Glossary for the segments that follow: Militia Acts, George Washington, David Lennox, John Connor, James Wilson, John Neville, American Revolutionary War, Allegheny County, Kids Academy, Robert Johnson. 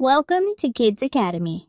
Welcome to Kids Academy.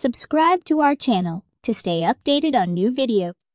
Subscribe to our channel to stay updated on new videos.